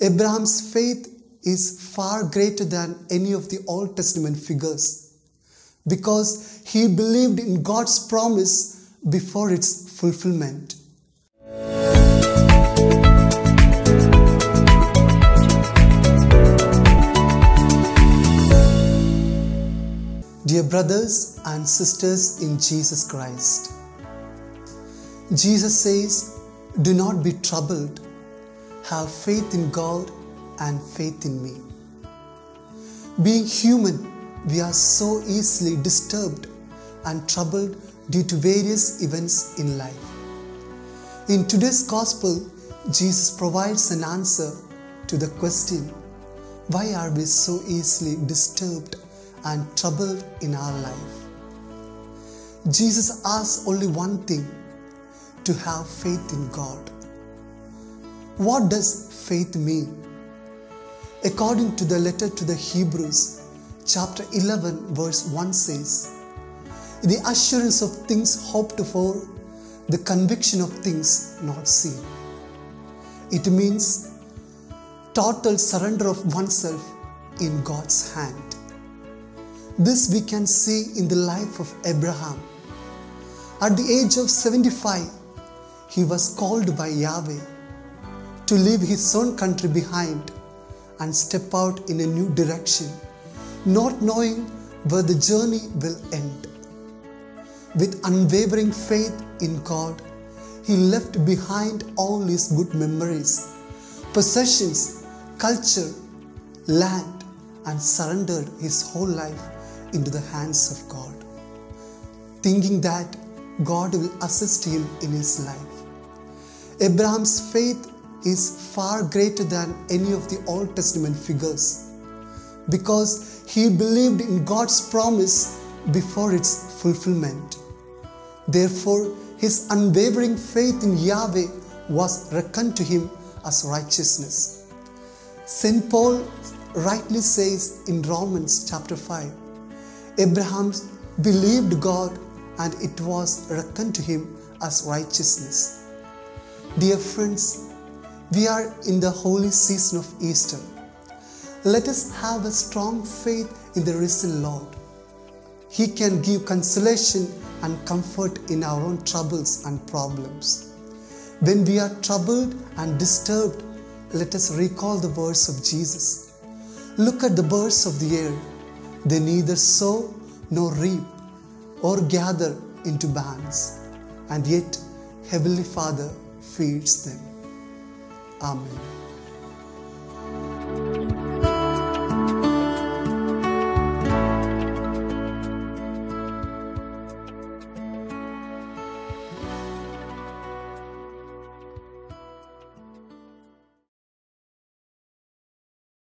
Abraham's faith is far greater than any of the Old Testament figures because he believed in God's promise before its fulfillment. Dear brothers and sisters in Jesus Christ, Jesus says, "Do not be troubled. Have faith in God and faith in me." Being human, we are so easily disturbed and troubled due to various events in life. In today's Gospel, Jesus provides an answer to the question, why are we so easily disturbed and troubled in our life? Jesus asks only one thing, to have faith in God. What does faith mean? According to the letter to the Hebrews, chapter 11, verse 1 says, "The assurance of things hoped for, the conviction of things not seen." It means total surrender of oneself in God's hand. This we can see in the life of Abraham. At the age of 75, he was called by Yahweh to leave his own country behind and step out in a new direction, not knowing where the journey will end. With unwavering faith in God, he left behind all his good memories, possessions, culture, land, and surrendered his whole life into the hands of God, thinking that God will assist him in his life. Abraham's faith is far greater than any of the Old Testament figures because he believed in God's promise before its fulfillment. Therefore, his unwavering faith in Yahweh was reckoned to him as righteousness. St. Paul rightly says in Romans chapter 5, "Abraham believed God and it was reckoned to him as righteousness." Dear friends, we are in the holy season of Easter. Let us have a strong faith in the risen Lord. He can give consolation and comfort in our own troubles and problems. When we are troubled and disturbed, let us recall the words of Jesus. "Look at the birds of the air. They neither sow nor reap or gather into barns, and yet Heavenly Father feeds them." Amen.